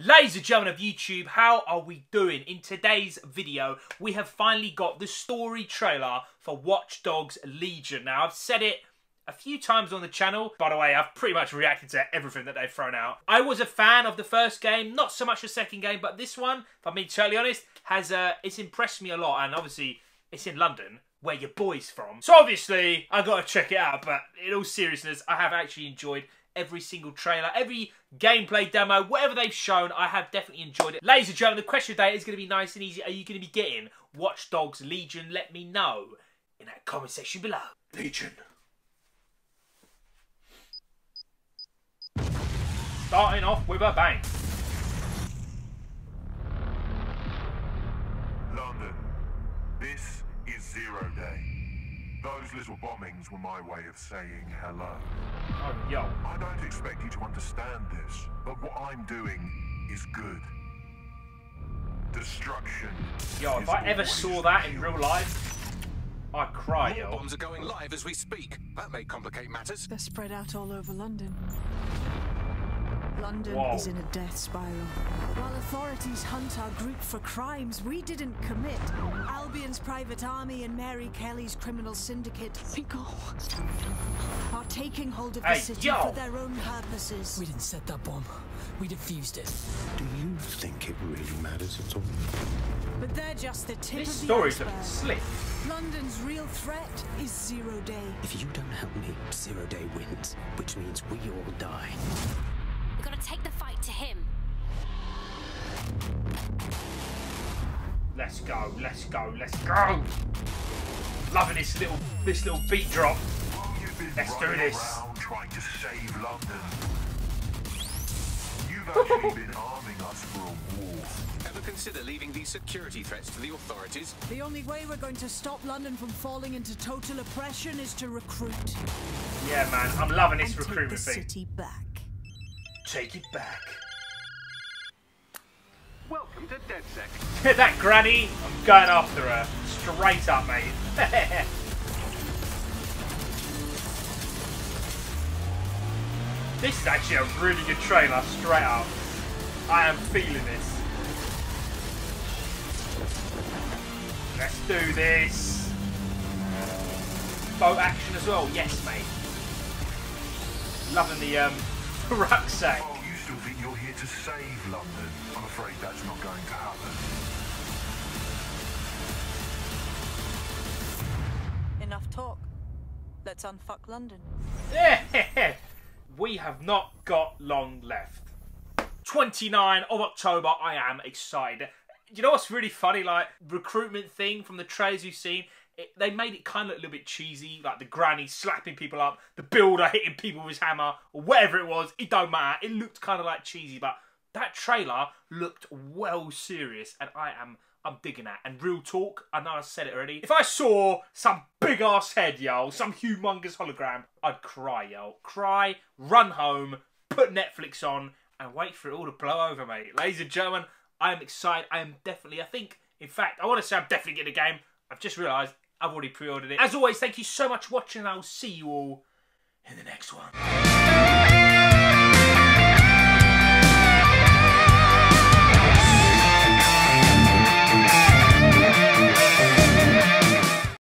Ladies and gentlemen of YouTube, how are we doing? In today's video, we have finally got the story trailer for Watch Dogs Legion. Now, I've said it a few times on the channel. By the way, I've pretty much reacted to everything that they've thrown out. I was a fan of the first game, not so much the second game, but this one, if I'm being totally honest, has it's impressed me a lot, and obviously, it's in London, where your boy's from. So obviously, I've got to check it out, but in all seriousness, I have actually enjoyed every single trailer, every gameplay demo, whatever they've shown, I have definitely enjoyed it. Ladies and gentlemen, the question today is going to be nice and easy. Are you going to be getting Watch Dogs Legion? Let me know in that comment section below. Legion. Starting off with a bang. London, this is Zero Day. Those little bombings were my way of saying hello. Oh, yo. I don't expect you to understand this, but what I'm doing is good. Destruction. Yo, if I ever saw that in real life, I'd cry, yo. Bombs are going live as we speak. That may complicate matters. They're spread out all over London. London is in a death spiral. While authorities hunt our group for crimes we didn't commit, Albion's private army and Mary Kelly's criminal syndicate are taking hold of the city for their own purposes. We didn't set that bomb. We defused it. Do you think it really matters at all? But they're just the tip of the iceberg. London's real threat is Zero Day. If you don't help me, Zero Day wins, which means we all die. We've got to take the fight to him. Let's go, let's go, let's go. Loving this little beat drop. Let's do this. Trying to save London. You've actually been arming us for a war. Ever consider leaving these security threats to the authorities? The only way we're going to stop London from falling into total oppression is to recruit. Yeah, man, I'm loving this recruitment thing. Take the city back. Take it back. Welcome to DedSec. Hit that granny. I'm going after her. Straight up, mate. This is actually a really good trailer, straight up. I am feeling this. Let's do this. Boat action as well. Yes, mate. Loving the rucksack. Oh, you still think you're here to save London? I'm afraid that's not going to happen. Enough talk. Let's unfuck London. Yeah. We have not got long left. 29 of October. I am excited. You know what's really funny? Like, recruitment thing from the trailers you've seen. They made it kind of a little bit cheesy, like the granny slapping people up, the builder hitting people with his hammer, or whatever it was, it don't matter. It looked kind of like cheesy, but that trailer looked well serious, and I'm digging that. And real talk, I know I said it already, if I saw some big-ass head, yo, some humongous hologram, I'd cry, yo. Cry, run home, put Netflix on, and wait for it all to blow over, mate. Ladies and gentlemen, I am excited. I am definitely, I think, in fact, I want to say I'm definitely getting a game. I've just realised I've already pre-ordered it. As always, thank you so much for watching, and I'll see you all in the next one.